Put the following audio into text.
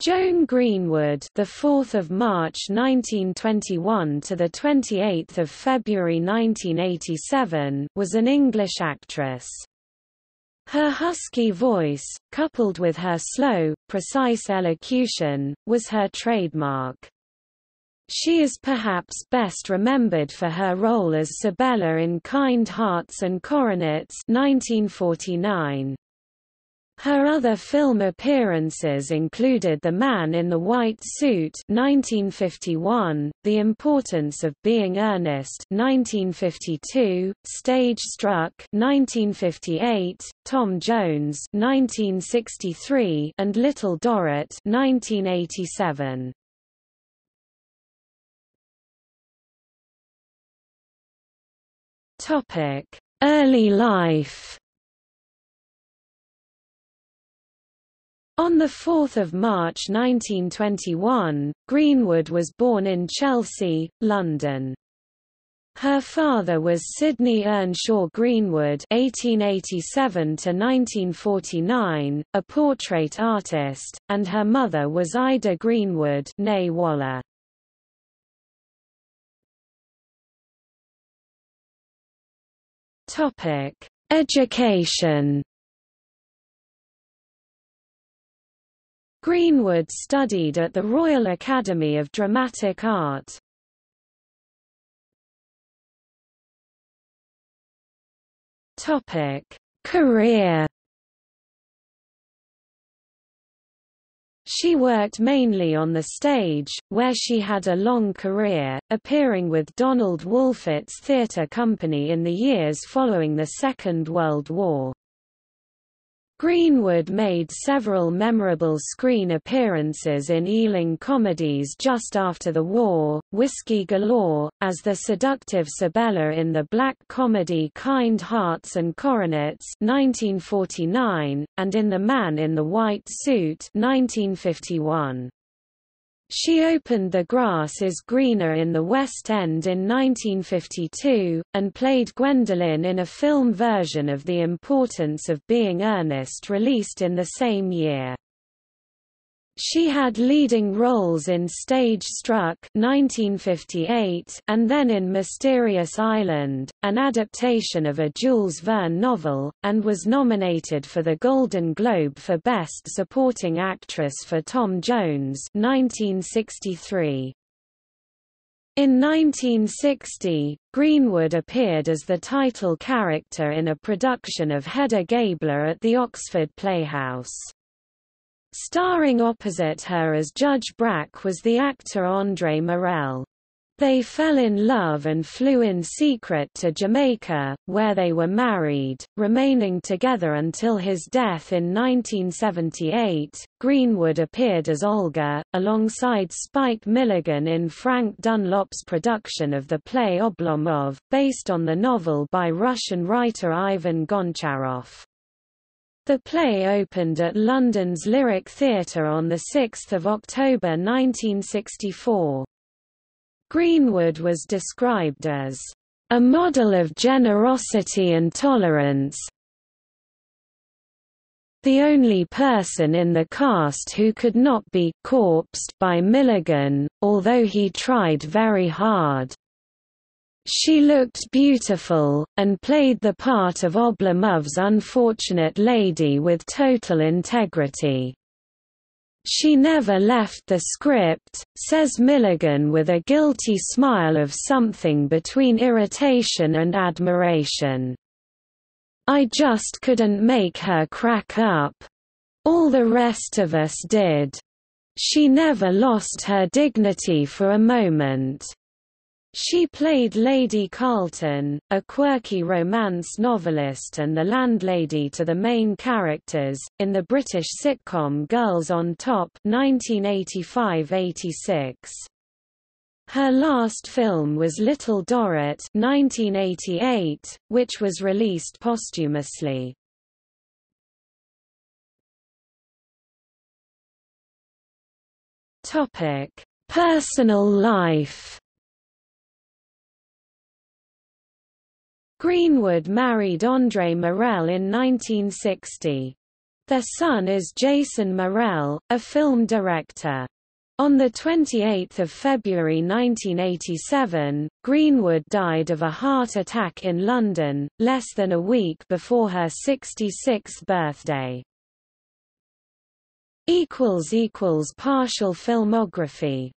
Joan Greenwood, the 4th of March 1921 to the 28th of February 1987, was an English actress. Her husky voice, coupled with her slow, precise elocution, was her trademark. She is perhaps best remembered for her role as Sibella in Kind Hearts and Coronets 1949. Her other film appearances included The Man in the White Suit 1951, The Importance of Being Earnest 1952, Stage Struck 1958, Tom Jones 1963, and Little Dorrit 1987. Topic: Early life. On 4 March 1921, Greenwood was born in Chelsea, London. Her father was Sidney Earnshaw Greenwood (1887–1949), a portrait artist, and her mother was Ida Greenwood, née Waller. Topic: Education. Greenwood studied at the Royal Academy of Dramatic Art. Topic: Career. She worked mainly on the stage, where she had a long career, appearing with Donald Wolfit's theatre company in the years following the Second World War. Greenwood made several memorable screen appearances in Ealing comedies just after the war, Whisky Galore, as the seductive Sibella in the black comedy Kind Hearts and Coronets 1949, and in The Man in the White Suit 1951. She opened The Grass Is Greener in the West End in 1952, and played Gwendolyn in a film version of The Importance of Being Earnest released in the same year. She had leading roles in Stage Struck 1958, and then in Mysterious Island, an adaptation of a Jules Verne novel, and was nominated for the Golden Globe for Best Supporting Actress for Tom Jones 1963. In 1960, Greenwood appeared as the title character in a production of Hedda Gabler at the Oxford Playhouse. Starring opposite her as Judge Brack was the actor Andre Morell. They fell in love and flew in secret to Jamaica, where they were married, remaining together until his death in 1978. Greenwood appeared as Olga, alongside Spike Milligan in Frank Dunlop's production of the play Oblomov, based on the novel by Russian writer Ivan Goncharov. The play opened at London's Lyric Theatre on 6 October 1964. Greenwood was described as a model of generosity and tolerance, the only person in the cast who could not be corpsed by Milligan, although he tried very hard. She looked beautiful, and played the part of Oblomov's unfortunate lady with total integrity. She never left the script, says Milligan with a guilty smile of something between irritation and admiration. I just couldn't make her crack up. All the rest of us did. She never lost her dignity for a moment. She played Lady Carlton, a quirky romance novelist and the landlady to the main characters, in the British sitcom Girls on Top 1985–86. Her last film was Little Dorrit 1988, which was released posthumously. Personal life. Greenwood married Andre Morell in 1960. Their son is Jason Morell, a film director. On 28 February 1987, Greenwood died of a heart attack in London, less than a week before her 66th birthday. == Partial filmography